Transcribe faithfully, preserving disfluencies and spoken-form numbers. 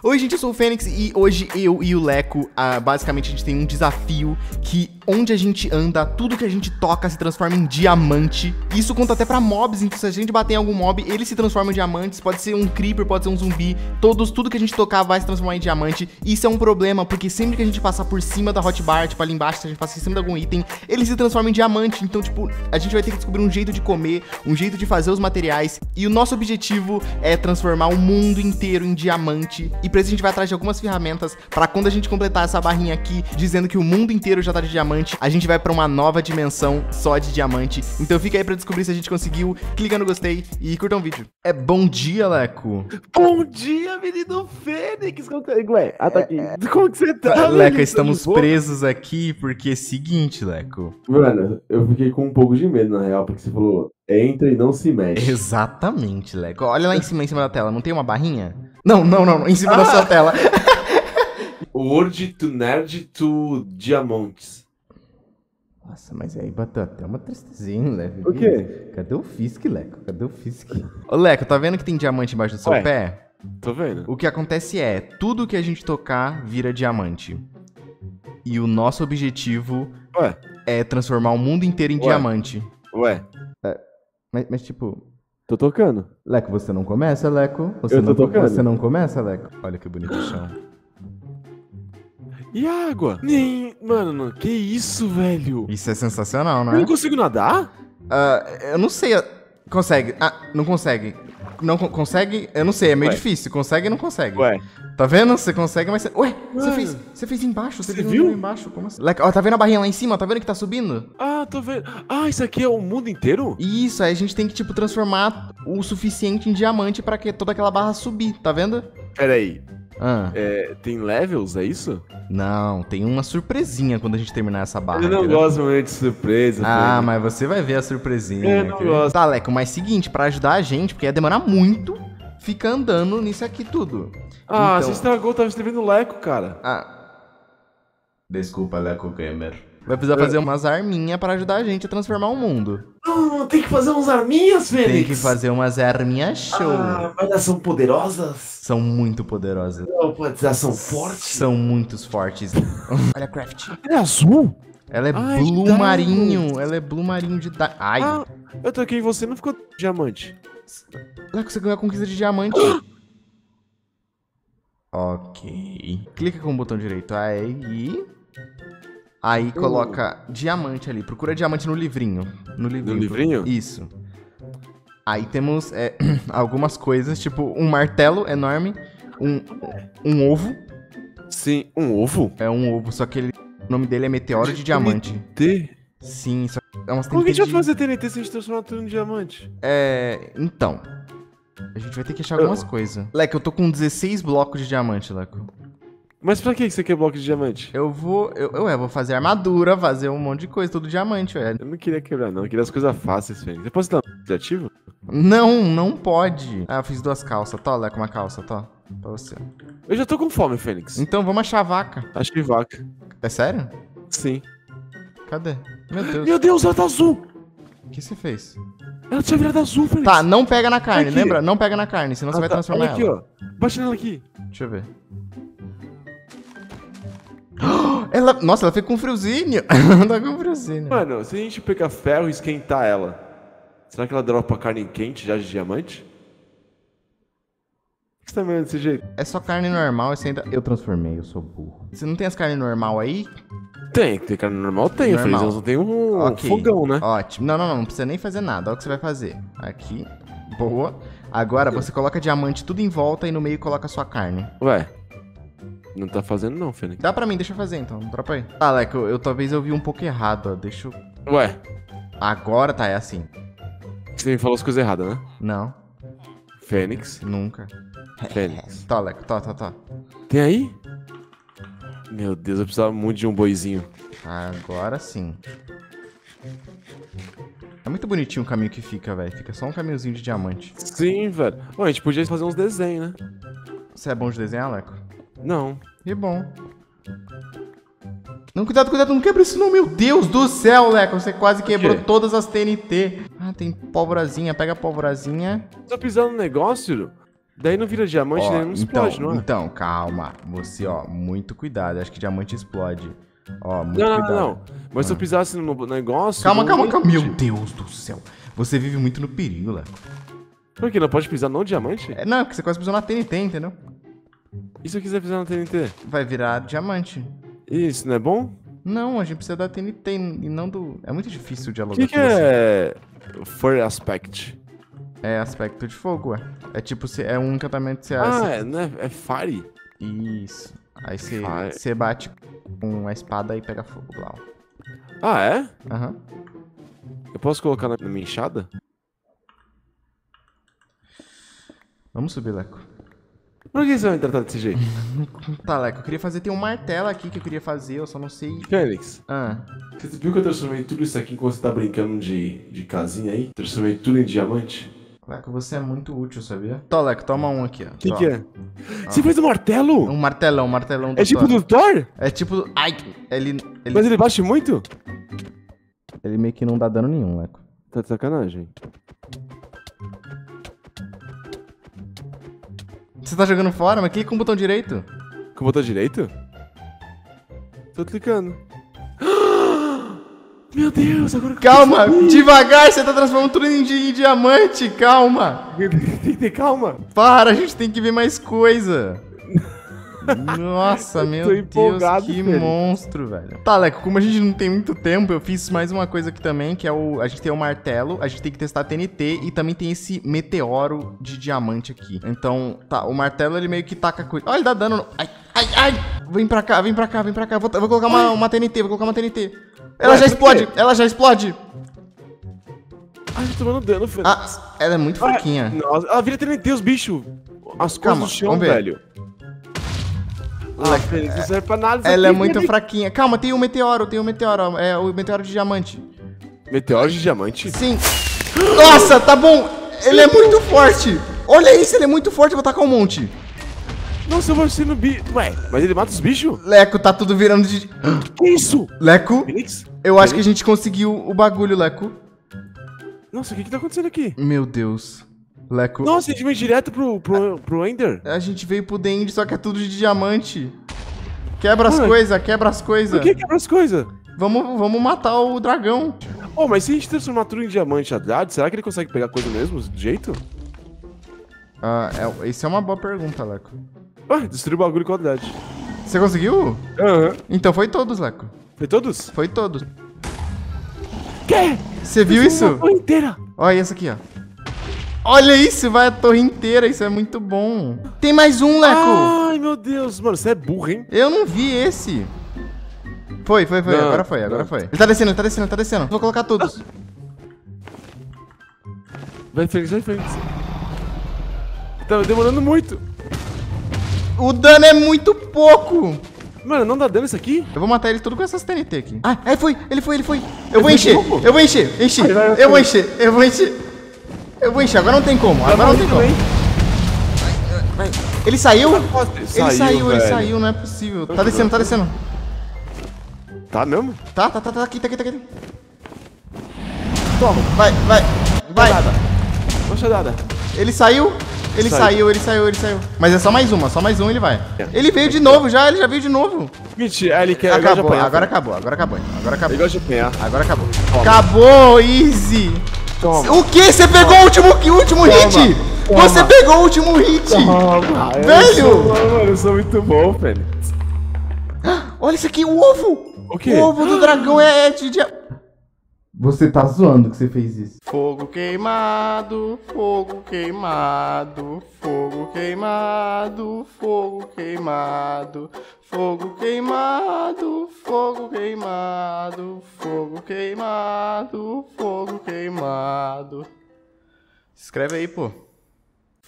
Oi gente, eu sou o Fênix e hoje eu e o Leco, ah, basicamente a gente tem um desafio que onde a gente anda, tudo que a gente toca se transforma em diamante. Isso conta até pra mobs, então se a gente bater em algum mob, ele se transforma em diamantes, pode ser um creeper, pode ser um zumbi, todos, tudo que a gente tocar vai se transformar em diamante. Isso é um problema, porque sempre que a gente passar por cima da hotbar, tipo ali embaixo, se a gente passar por cima de algum item, ele se transforma em diamante, então tipo, a gente vai ter que descobrir um jeito de comer, um jeito de fazer os materiais, e o nosso objetivo é transformar o mundo inteiro em diamante. E pra isso a gente vai atrás de algumas ferramentas pra quando a gente completar essa barrinha aqui, dizendo que o mundo inteiro já tá de diamante, a gente vai pra uma nova dimensão só de diamante. Então fica aí pra descobrir se a gente conseguiu, clica no gostei e curta o vídeo. É bom dia, Leco. Bom dia, menino Fênix. Como que... Ué, ah, tá aqui. É... Como que você tá, Leco? Estamos presos aqui porque é seguinte, Leco. Mano, eu fiquei com um pouco de medo, na real, porque você falou, entra e não se mexe. Exatamente, Leco. Olha lá em cima, em cima da tela, não tem uma barrinha? Não, não, não, em cima ah. da sua tela. Word to Nerd to Diamantes. Nossa, mas aí bateu até uma tristezinha, Leco. O quê? Cadê o Fisk, Leco? Cadê o Fisk? Ô, Leco, tá vendo que tem diamante embaixo do seu Ué, pé? Tô vendo. O que acontece é, tudo que a gente tocar vira diamante. E o nosso objetivo Ué. é transformar o mundo inteiro em Ué. diamante. Ué. É, mas, mas tipo... Tô tocando. Leco, você não começa, Leco? Você eu tô não, tocando. Você não começa, Leco? Olha que bonito o chão. E a água? Nem... Mano, que isso, velho? Isso é sensacional, né? Eu não consigo nadar? Uh, eu não sei. Consegue. Ah, não consegue. Não co consegue? Eu não sei, é meio Ué. difícil. Consegue e não consegue. Ué. Tá vendo? Você consegue, mas... Cê... Ué, você fez, você fez embaixo. Você fez viu? embaixo. Como assim? Leco, ó, tá vendo a barrinha lá em cima? Tá vendo que tá subindo? Ah. Ah, tô vendo. Ah, isso aqui é o mundo inteiro? Isso, aí a gente tem que, tipo, transformar o suficiente em diamante pra que toda aquela barra subir, tá vendo? Peraí. Ah. É, tem levels, é isso? Não, tem uma surpresinha quando a gente terminar essa barra. Eu não entendeu? gosto muito de surpresa. Ah, filho. mas você vai ver a surpresinha. Eu não que... gosto. Tá, Leco, mas seguinte, pra ajudar a gente, porque ia demorar muito, fica andando nisso aqui tudo. Ah, então... você estragou, tava escrevendo Leco, cara. Ah. Desculpa, Leco Gamer. Vai precisar fazer umas arminhas pra ajudar a gente a transformar o mundo. Não, tem que fazer umas arminhas, Fênix. Tem que fazer umas arminhas show. Ah, mas elas são poderosas? São muito poderosas. Não, pode dizer, são fortes? São muitos fortes. Olha a craft. Ela é azul? Ela é Ai, blue dano. marinho. Ela é blue marinho de... Da... Ai. Ah, eu toquei em você, não ficou diamante. Leco, você ganhou a conquista de diamante. Ok. Clica com o botão direito aí e... Aí coloca uh. diamante ali, procura diamante no livrinho. No livrinho? No livrinho? Isso. Aí temos é, algumas coisas, tipo um martelo enorme, um, um ovo. Sim, um ovo? É um ovo, só que ele, o nome dele é meteoro de diamante. T N T? Sim, só que é umas T N T. Por que a gente vai fazer T N T se a gente transformar tudo em diamante? É, então. A gente vai ter que achar algumas eu... coisas. Leco, eu tô com dezesseis blocos de diamante, Leco. Mas pra que você quer bloco de diamante? Eu vou... Eu, eu, eu vou fazer armadura, fazer um monte de coisa, tudo diamante, velho. Eu não queria quebrar, não. Eu queria as coisas fáceis, velho. Você pode dar um desativo? Não, não pode. Ah, eu fiz duas calças. Tó, Leco, uma calça, tó. Pra você. Eu já tô com fome, Fênix. Então vamos achar a vaca. Achei vaca. É sério? Sim. Cadê? Meu Deus. Meu Deus, ela tá azul. O que você fez? Ela tinha virado azul, Fênix. Tá, não pega na carne, aqui. lembra? Não pega na carne, senão ah, você vai tá. transformar ela. Olha aqui, ó. Bate nela aqui. Deixa eu ver. Ela, nossa, ela fica com friozinho. Ela tá com friozinho. Mano, se a gente pegar ferro e esquentar ela, será que ela dropa carne quente já de diamante? O que você tá vendo desse jeito? É só carne normal e você ainda... Eu transformei, eu sou burro. Você não tem as carnes normal aí? Tem, tem carne normal, tem. Eu falei, só tem um okay. fogão, né? Ótimo. Não, não, não, não precisa nem fazer nada. Olha o que você vai fazer. Aqui, boa. Agora você coloca diamante tudo em volta e no meio coloca a sua carne. Ué. Não tá fazendo não, Fênix. Dá pra mim, deixa eu fazer então, dropa aí. Ah, Leco, eu, eu talvez eu vi um pouco errado, ó, deixa eu... Ué. Agora tá, é assim. Você me falou as coisas erradas, né? Não. Fênix? Nunca. Fênix. Tá, Leco, tá, tá, tá. Tem aí? Meu Deus, eu precisava muito de um boizinho. Agora sim. É muito bonitinho o caminho que fica, velho. Fica só um caminhozinho de diamante. Sim, velho. Ué, a gente podia fazer uns desenhos, né? Você é bom de desenhar, Leco? Não. Que bom. Não, cuidado, cuidado, não quebra isso não, meu Deus do céu, Leco. Você quase quebrou todas as T N T. Ah, tem pólvorazinha, pega a pólvorazinha. Você tá pisando no negócio? Daí não vira diamante, ó, daí não explode, então, não é? Então, calma. Você, ó, muito cuidado. Acho que diamante explode. Ó, muito não, cuidado. Não, não, Mas ah. se eu pisasse no negócio... Calma, calma, calma. Meu Deus do céu. Você vive muito no perigo, Leco. Por que? Não pode pisar no diamante? É, não, porque você quase pisou na T N T, entendeu? E se eu quiser pisar na T N T? Vai virar diamante. Isso, não é bom? Não, a gente precisa da T N T e não do... É muito difícil dialogar com você. O que é... Fire Aspect? É aspecto de fogo, é. É tipo, é um encantamento que você... Ah, você... É, né? É Fire. Isso. Aí você, você bate com a espada e pega fogo lá, ó. Ah, é? Aham. Uhum. Eu posso colocar na minha enxada? Vamos subir, Leco. Por que você vai tratar desse jeito? Tá, Leco, eu queria fazer... Tem um martelo aqui que eu queria fazer, eu só não sei... Fênix. Ah. Você viu que eu transformei tudo isso aqui enquanto você tá brincando de, de casinha aí? Transformei tudo em diamante? Leco, você é muito útil, sabia? Tó, Leco, toma um aqui, ó. Que que é? Ó. Você fez um martelo? Um martelão, um martelão do É tipo Thor. do Thor? É tipo do... Ai, ele, ele... Mas ele bate muito? Ele meio que não dá dano nenhum, Leco. Tá de sacanagem. Você tá jogando fora? Mas clica com o botão direito. Com o botão direito? Tô clicando. Meu Deus, agora... Calma, devagar, você tá transformando tudo em, di em diamante, calma. Calma. Para, a gente tem que ver mais coisa. Nossa, meu Deus, que velho. monstro, velho. Tá, Leco, como a gente não tem muito tempo, eu fiz mais uma coisa aqui também, que é o... A gente tem o martelo, a gente tem que testar a T N T e também tem esse meteoro de diamante aqui. Então, tá, o martelo, ele meio que taca coisa. Olha, ele dá dano. No... Ai, ai, ai. Vem pra cá, vem pra cá, vem pra cá. Vou, vou colocar uma, uma T N T, vou colocar uma T N T. Ela Ué, já explode, quê? ela já explode. Ai, eu tô tomando dano, velho. Ah, ela é muito Ué, fraquinha. Nossa, ela vira T N T, os bichos. As coisas do chão, velho. Ah, Leco, isso serve pra análise. Ela aqui, é muito ele... fraquinha. Calma, tem um meteoro, tem um meteoro. É o meteoro de diamante. Meteoro de diamante? Sim. Nossa, tá bom. Ele é muito forte. Olha isso, ele é muito forte. Eu vou tacar um monte. Nossa, eu vou ser no bicho. Ué, mas ele mata os bichos? Leco, tá tudo virando de... Que isso? Leco, Fênix? eu Fênix? acho que a gente conseguiu o bagulho, Leco. Nossa, o que que tá acontecendo aqui? Meu Deus. Leco. Nossa, a gente veio direto pro, pro, a, pro Ender. A gente veio pro The End, só que é tudo de diamante. Quebra as coisas, quebra as coisas. Por que quebra as coisas? Vamos, vamos matar o dragão. Ô, oh, mas se a gente transformar tudo em diamante, Haddad, será que ele consegue pegar coisa mesmo, do jeito? Ah, é, isso é uma boa pergunta, Leco. Ah, destruiu o bagulho com a Haddad. Você conseguiu? Aham. Uhum. Então foi todos, Leco. Foi todos? Foi todos. Quê? Você viu isso? Uma torre inteira. Olha essa aqui, ó. Olha isso, vai a torre inteira, isso é muito bom. Tem mais um, Leco. Ai, meu Deus, mano, você é burro, hein? Eu não vi esse. Foi, foi, foi, não, agora foi, agora não. foi. Ele tá descendo, ele tá descendo, ele tá descendo. Vou colocar todos. Vai, Fênix, vai, Fênix. Tá demorando muito. O dano é muito pouco. Mano, não dá dano isso aqui? Eu vou matar ele tudo com essas T N T aqui. Ah, é, foi, ele foi, ele foi. Eu ele vou encher, pouco. eu vou encher, encher. Ai, vai, vai, eu, vou encher eu vou encher, eu vou encher. Eu vou encher, agora não tem como, agora não tem como. Ele saiu? Ele saiu, ele saiu, não é possível. Tá descendo, tá descendo. Tá mesmo? Tá, tá, tá, tá aqui, tá aqui, tá aqui. Toma, vai, vai, vai. Poxa, ele saiu, ele saiu, ele saiu, ele saiu. Mas é só mais uma, só mais um ele vai. Ele veio de novo já, ele já veio de novo. Mentira, ele quer. Acabou, agora acabou, agora acabou, agora acabou. Ele gosta de apanhar. Agora acabou. Acabou, easy. Toma. O que? Você pegou Toma. o último, último Toma. hit? Toma. Você pegou o último hit! Toma. Velho! Eu sou, mano, eu sou muito bom, velho. Olha isso aqui, o ovo! O quê? O ovo do dragão é de... Você tá zoando que você fez isso. Fogo queimado, fogo queimado, fogo queimado, fogo queimado, fogo queimado, fogo queimado, fogo queimado, fogo queimado. Escreve aí, pô.